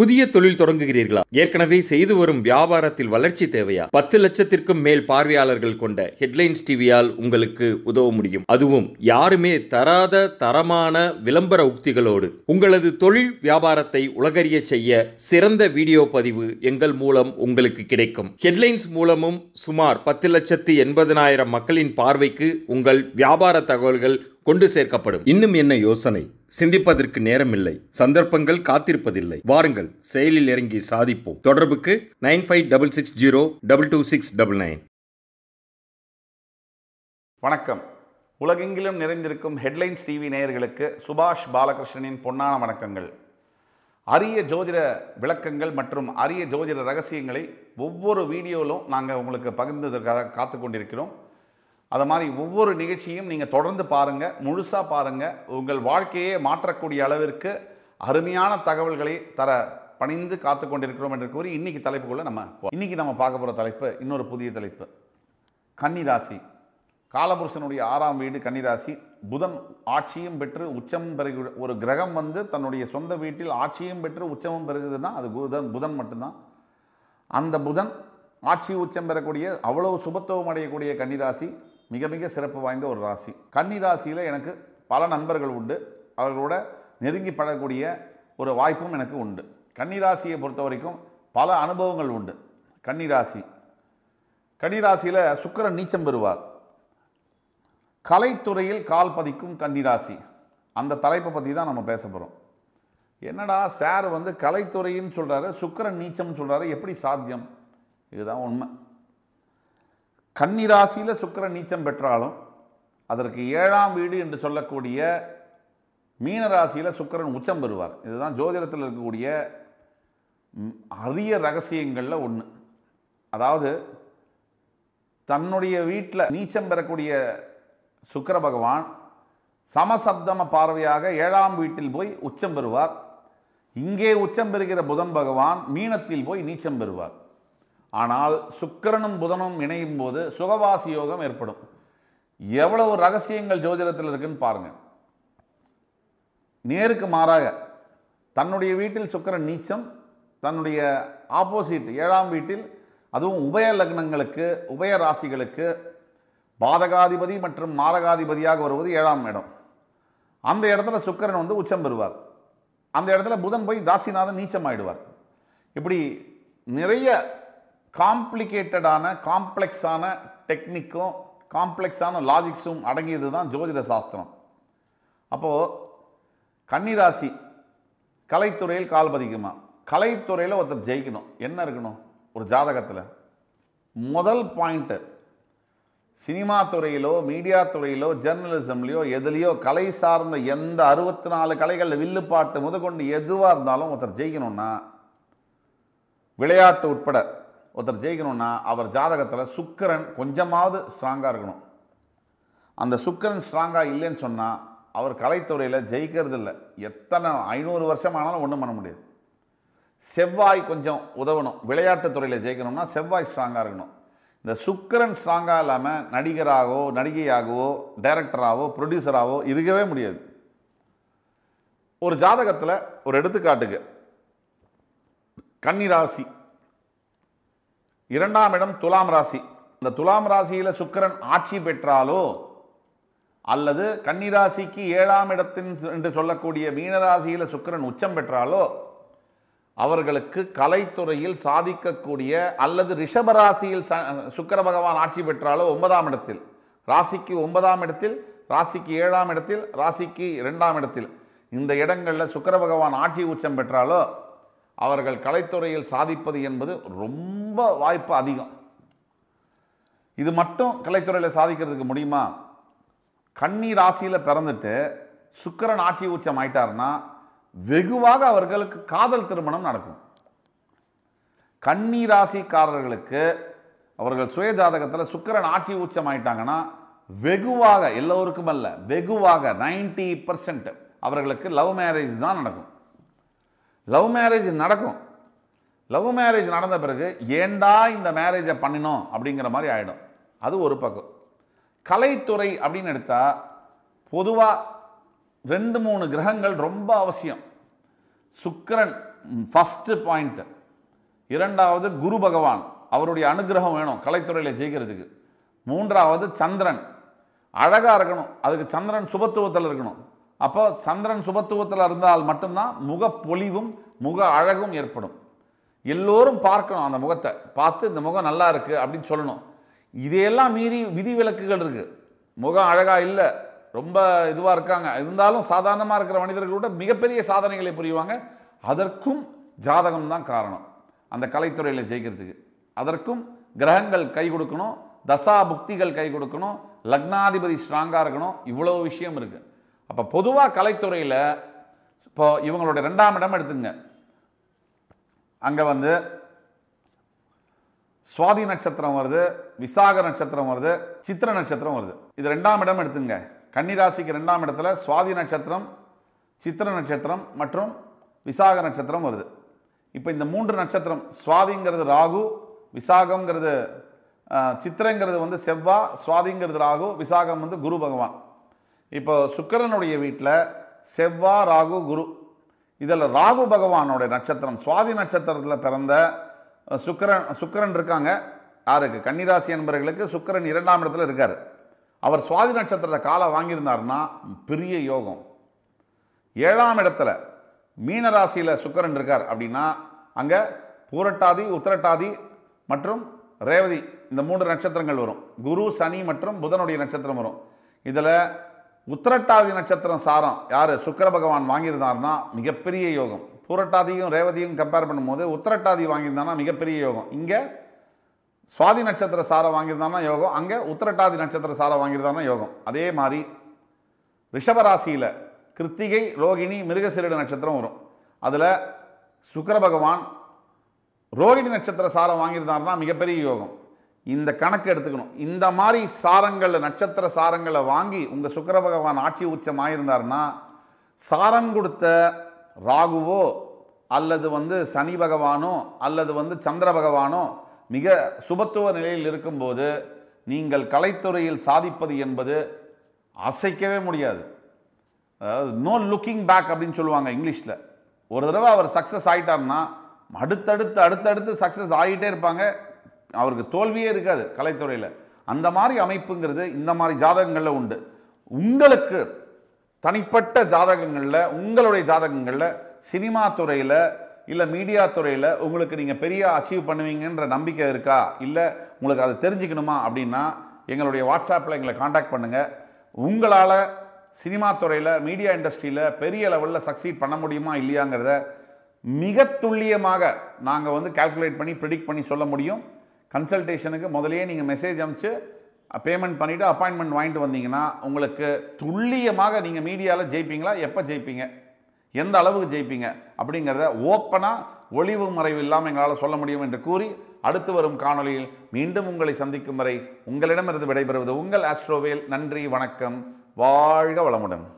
புதிய தொழில் தொடங்குகிறீர்களா? ஏற்கனவே செய்து வரும் வியாபாரத்தில் வளர்ச்சி தேவையா? 10 லட்சத்திற்கும் மேல் பார்வையாளர்கள் கொண்ட ஹெட்லைன்ஸ் டிவியால் உங்களுக்கு உதவ முடியும். அதுவும் யாருமே தராத தரமான விளம்பர உக்திகளோடு உங்களது தொழில் வியாபாரத்தை உலகறிய செய்ய சிறந்த வீடியோ பதிவு எங்கள் மூலம் உங்களுக்கு கிடைக்கும். ஹெட்லைன்ஸ் மூலமும் சுமார் 10,80,000 மக்களின் பார்வைக்கு உங்கள் வியாபார தகவல்கள் கொண்டு சேர்க்கப்படும். இன்னும் என்ன யோசனை? சிந்திப்பதற்கு நேரமில்லை, சந்தர்ப்பங்கள் காத்திருப்பதில்லை. வாருங்கள், செயலில் இறங்கி சாதிப்போம். தொடர்புக்கு 9566022699. வணக்கம். உலகெங்கிலும் நிறைந்திருக்கும் ஹெட்லைன்ஸ் டிவி நேயர்களுக்கு சுபாஷ் பாலகிருஷ்ணனின் பொன்னான வணக்கங்கள். அரிய ஜோதிட விளக்கங்கள் மற்றும் அரிய ஜோதிட ரகசியங்களை ஒவ்வொரு வீடியோவிலும் நாங்கள் உங்களுக்கு பகிர்ந்ததற்காக காத்து கொண்டிருக்கிறோம். அது மாதிரி ஒவ்வொரு நிகழ்ச்சியும் நீங்கள் தொடர்ந்து பாருங்கள், முழுசாக பாருங்கள். உங்கள் வாழ்க்கையே மாற்றக்கூடிய அளவிற்கு அருமையான தகவல்களை தர பணிந்து காத்து கொண்டிருக்கிறோம் என்று கூறி இன்றைக்கி தலைப்புக்குள்ளே இன்றைக்கி நம்ம பார்க்க போகிற தலைப்பு இன்னொரு புதிய தலைப்பு. கன்னிராசி, காலபுருஷனுடைய 6ஆம் வீடு கன்னிராசி. புதன் ஆட்சியும் பெற்று உச்சமும் பெருகு. ஒரு கிரகம் வந்து தன்னுடைய சொந்த வீட்டில் ஆட்சியும் பெற்று உச்சமும் பெருகுதுன்னா அது புதன் மட்டும்தான். அந்த புதன் ஆட்சி உச்சம் பெறக்கூடிய அவ்வளவு சுபத்துவம் அடையக்கூடிய கன்னிராசி மிக மிக சிறப்பு வாய்ந்த ஒரு ராசி. கன்னிராசியில் எனக்கு பல நண்பர்கள் உண்டு, அவர்களோட நெருங்கி பழகக்கூடிய ஒரு வாய்ப்பும் எனக்கு உண்டு. கன்னிராசியை பொறுத்த வரைக்கும் பல அனுபவங்கள் உண்டு. கன்னிராசியில் சுக்கிரன் நீச்சம் பெறுவார். கலைத்துறையில் கால் பதிக்கும் கன்னிராசி. அந்த தலைப்பை பற்றி தான் நம்ம பேச போகிறோம். என்னடா சார் வந்து கலைத்துறைன்னு சொல்கிறாரு, சுக்கிரன் நீச்சம்னு சொல்கிறாரு, எப்படி சாத்தியம்? இதுதான் உண்மை. கன்னிராசியில் சுக்கிரன் நீச்சம் பெற்றாலும் அதற்கு 7ஆம் வீடு என்று சொல்லக்கூடிய மீனராசியில் சுக்கிரன் உச்சம் பெறுவார். இதுதான் ஜோதிடத்தில் இருக்கக்கூடிய அரிய ரகசியங்களில் ஒன்று. அதாவது தன்னுடைய வீட்டில் நீச்சம் பெறக்கூடிய சுக்கிர பகவான் சமசப்தம பார்வையாக 7ஆம் வீட்டில் போய் உச்சம் பெறுவார். இங்கே உச்சம் பெறுகிற புதன் பகவான் மீனத்தில் போய் நீச்சம் பெறுவார். ஆனால் சுக்கிரனும் புதனும் இணையும் போது சுகவாசி யோகம் ஏற்படும். எவ்வளவு ரகசியங்கள் ஜோதிடத்தில் இருக்குன்னு பாருங்கள். நேருக்கு மாறாக தன்னுடைய வீட்டில் சுக்கிரன் நீச்சம், தன்னுடைய ஆப்போசிட் 7ஆம் வீட்டில், அதுவும் உபய லக்னங்களுக்கு உபய ராசிகளுக்கு பாதகாதிபதி மற்றும் மாரகாதிபதியாக வருவது 7ஆம் இடம். அந்த இடத்துல சுக்கிரன் வந்து உச்சம் பெறுவார். அந்த இடத்துல புதன் போய் ராசிநாதன் நீச்சம் ஆயிடுவார். இப்படி நிறைய காம்ப்ளிகேட்டடான காம்ப்ளெக்ஸான டெக்னிக்கும் காம்ப்ளெக்ஸான லாஜிக்ஸும் அடங்கியது தான் ஜோதிட சாஸ்திரம். அப்போது கன்னிராசி கலைத்துறையில் கால் பதிக்குமா? கலைத்துறையில் ஒருத்தர் ஜெயிக்கணும். என்ன இருக்கணும் ஒரு ஜாதகத்தில்? முதல் பாயிண்ட்டு, சினிமா துறையிலோ மீடியா துறையிலோ ஜேர்னலிசம்லையோ எதுலேயோ கலை சார்ந்த எந்த 64 கலைகளில் வில்லுப்பாட்டு முதற்கொண்டு எதுவாக இருந்தாலும் ஒருத்தர் ஜெயிக்கணும்னா, விளையாட்டு உட்பட ஒருத்தர் ஜெயிக்கணும்னா அவர் ஜாதகத்தில் சுக்கிரன் கொஞ்சமாவது ஸ்ட்ராங்காக இருக்கணும். அந்த சுக்கிரன் ஸ்ட்ராங்காக இல்லைன்னு சொன்னால் அவர் கலைத்துறையில் ஜெயிக்கிறது இல்லை. எத்தனை 500 வருஷம் ஆனாலும் ஒன்றும் பண்ண முடியாது. செவ்வாய் கொஞ்சம் உதவணும். விளையாட்டு துறையில் ஜெயிக்கணும்னா செவ்வாய் ஸ்ட்ராங்காக இருக்கணும். இந்த சுக்கிரன் ஸ்ட்ராங்காக இல்லாமல் நடிகராகவோ நடிகையாகவோ டைரக்டராகவோ ப்ரொடியூசராகவோ இருக்கவே முடியாது. ஒரு ஜாதகத்தில் ஒரு எடுத்துக்காட்டுக்கு கன்னிராசி 2ஆம் இடம் துலாம் ராசி. இந்த துலாம் ராசியில் சுக்கிரன் ஆட்சி பெற்றாலோ அல்லது கன்னிராசிக்கு 7ஆம் இடத்தின் என்று சொல்லக்கூடிய மீனராசியில் சுக்கிரன் உச்சம் பெற்றாலோ அவர்களுக்கு கலைத்துறையில் சாதிக்கக்கூடிய, அல்லது ரிஷபராசியில் சுக்கிர பகவான் ஆட்சி பெற்றாலோ 9ஆம் இடத்தில், ராசிக்கு 9ஆம் இடத்தில், ராசிக்கு 7ஆம் இடத்தில், ராசிக்கு 2ஆம் இடத்தில், இந்த இடங்களில் சுக்கிர பகவான் ஆட்சி உச்சம் பெற்றாலோ அவர்கள் கலைத்துறையில் சாதிப்பது என்பது ரொம்ப வாய்ப்பு அதிகம். இது மட்டும் கலைத்துறையில் சாதிக்கிறதுக்கு முடியுமா? கன்னி ராசியில் பிறந்துட்டு சுக்கிரன் ஆட்சி உச்சம் ஆயிட்டார்னா வெகுவாக அவர்களுக்கு காதல் திருமணம் நடக்கும். கன்னி ராசிக்காரர்களுக்கு அவர்கள் சுய ஜாதகத்தில் சுக்கிரன் ஆட்சி உச்சம் ஆயிட்டாங்கன்னா வெகுவாக, எல்லோருக்கும் அல்ல, வெகுவாக 90% அவர்களுக்கு லவ் மேரேஜ் தான் நடக்கும். லவ் மேரேஜ் நடந்த பிறகு ஏண்டா இந்த மேரேஜை பண்ணினோம் அப்படிங்கிற மாதிரி ஆகிடும். அது ஒரு பக்கம். கலைத்துறை அப்படின்னு எடுத்தால் பொதுவாக 2-3 கிரகங்கள் ரொம்ப அவசியம். சுக்கிரன் first point. இரண்டாவது குரு பகவான் அவருடைய அனுகிரகம் வேணும் கலைத்துறையில ஜெயிக்கிறதுக்கு. மூன்றாவது சந்திரன் அழகா இருக்கணும், அதுக்கு சந்திரன் சுபத்துவத்துல இருக்கணும். அப்ப சந்திரன் சுபத்துவத்துல இருந்தால் மட்டும்தான் முக பொலிவும் முக அழகும் ஏற்படும். எல்லோரும் பார்க்கணும் அந்த முகத்தை, பார்த்து இந்த முகம் நல்லா இருக்கு அப்படி சொல்லணும். இதெல்லாம் மீறி விதிவிலக்குகள் இருக்கு. முகம் அழகா இல்ல, ரொம்ப இதுவா இருக்காங்க, இருந்தாலும் சாதாரணமா இருக்கிற மனிதர்கள் கூட மிகப்பெரிய சாதனைகளை புரிவாங்க. அதற்கும் ஜாதகம் தான் காரணம். அந்த கலைத்துறையில ஜெயிக்கிறதுக்கு அதற்கும் கிரகங்கள் கை கொடுக்கணும், தசா புக்திகள் கை கொடுக்கணும், லக்னாதிபதி ஸ்ட்ராங்கா இருக்கணும். இவ்வளவு விஷயம் இருக்கு. அப்ப பொதுவா கலைத்துறையில இப்போ இவங்களோட இரண்டாம் இடம் எடுத்துங்க. அங்க வந்து சுவாதி நட்சத்திரம் வருது, விசாக நட்சத்திரம் வருது, சித்திர நட்சத்திரம் வருது. இது இரண்டாம் இடம் எடுத்துங்க. கன்னிராசிக்கு இரண்டாம் இடத்துல சுவாதி நட்சத்திரம், சித்திர நட்சத்திரம் மற்றும் விசாக நட்சத்திரம் வருது. இப்போ இந்த மூன்று நட்சத்திரம், சுவாதிங்கிறது ராகு, விசாகம்ங்கிறது சித்திரங்கிறது வந்து செவ்வா, சுவாதிங்கிறது ராகு, விசாகம் வந்து குரு பகவான். இப்போ சுக்கிரனுடைய வீட்டில் செவ்வா ராகு குரு, இதில் ராகு பகவானோட நட்சத்திரம் சுவாதி நட்சத்திரத்தில் பிறந்த சுக்கிரன் இருக்காங்க. யாருக்கு? கன்னிராசி என்பவர்களுக்கு சுக்கிரன் இரண்டாம் இடத்துல இருக்கார். அவர் சுவாதி நட்சத்திரத்தை காலை வாங்கியிருந்தார்னா பெரிய யோகம். ஏழாம் இடத்துல மீனராசியில் சுக்கிரன் இருக்கார் அப்படின்னா அங்கே பூரட்டாதி உத்திரட்டாதி மற்றும் ரேவதி இந்த மூன்று நட்சத்திரங்கள் வரும். குரு சனி மற்றும் புதனுடைய நட்சத்திரம் வரும். இதில் உத்திரட்டாதி நட்சத்திரம் சாரம் யார் சுக்கிர பகவான் வாங்கியிருந்தார்னா மிகப்பெரிய யோகம். பூரட்டாதியும் ரேவதியும் கம்பேர் பண்ணும்போது உத்திரட்டாதி வாங்கியிருந்தானா மிகப்பெரிய யோகம். இங்கே சுவாதி நட்சத்திர சாரம் வாங்கியிருந்தானா யோகம், அங்கே உத்திரட்டாதி நட்சத்திர சாரம் வாங்கியிருந்தானா யோகம். அதே மாதிரி ரிஷபராசியில் கிருத்திகை ரோகிணி மிருகசீரிட நட்சத்திரம் வரும். அதில் சுக்கிர பகவான் ரோகிணி நட்சத்திர சாரம் வாங்கியிருந்தார்னா மிகப்பெரிய யோகம். இந்த கணக்கு எடுத்துக்கணும். இந்த மாதிரி சாரங்களை நட்சத்திர சாரங்களை வாங்கி உங்கள் சுக்கிர பகவான் ஆட்சி உச்சமாயிருந்தார்னா சாரம் கொடுத்த ராகுவோ அல்லது வந்து சனி பகவானோ அல்லது வந்து சந்திர பகவானோ மிக சுபத்துவ நிலையில் இருக்கும்போது நீங்கள் கலைத்துறையில் சாதிப்பது என்பது அசைக்கவே முடியாது. நோ லுக்கிங் பேக் அப்படின்னு சொல்லுவாங்க இங்கிலீஷில். ஒரு தடவை அவர் சக்ஸஸ் ஆகிட்டார்னா அடுத்தடுத்து சக்ஸஸ் ஆகிட்டே இருப்பாங்க, அவருக்கு தோல்வியே இருக்காது கலைத்துறையில். அந்த மாதிரி அமைப்புங்கிறது இந்த மாதிரி ஜாதகங்களில் உண்டு. உங்களுக்கு தனிப்பட்ட ஜாதகங்களில், உங்களுடைய ஜாதகங்களில் சினிமா துறையில் இல்லை மீடியா துறையில் உங்களுக்கு நீங்கள் பெரிய அச்சீவ் பண்ணுவீங்கன்ற நம்பிக்கை இருக்கா, இல்லை உங்களுக்கு அதை தெரிஞ்சுக்கணுமா அப்படின்னா எங்களுடைய வாட்ஸ்அப்பில் எங்களை காண்டாக்ட் பண்ணுங்கள். உங்களால் சினிமா துறையில் மீடியா இண்டஸ்ட்ரியில் பெரிய லெவலில் சக்சீட் பண்ண முடியுமா இல்லையாங்கிறத மிக துல்லியமாக நாங்கள் வந்து கால்குலேட் பண்ணி ப்ரிடிக்ட் பண்ணி சொல்ல முடியும். கன்சல்டேஷனுக்கு முதலே நீங்கள் மெசேஜ் அனுப்பிச்சு பேமெண்ட் பண்ணிவிட்டு அப்பாயின்மெண்ட் வாங்கிட்டு வந்தீங்கன்னா உங்களுக்கு துல்லியமாக நீங்கள் மீடியாவில் ஜெயிப்பீங்களா, எப்போ ஜெயிப்பீங்க, எந்த அளவுக்கு ஜெயிப்பீங்க அப்படிங்கிறத ஓப்பனாக ஒளிவு மறைவு இல்லாமல் எங்களால் சொல்ல முடியும் என்று கூறி அடுத்து வரும் காணொலியில் மீண்டும் உங்களை சந்திக்கும் வரை உங்களிடமிருந்து விடைபெறுவது உங்கள் ஆஸ்ட்ரோவேல். நன்றி, வணக்கம், வாழ்க வளமுடன்.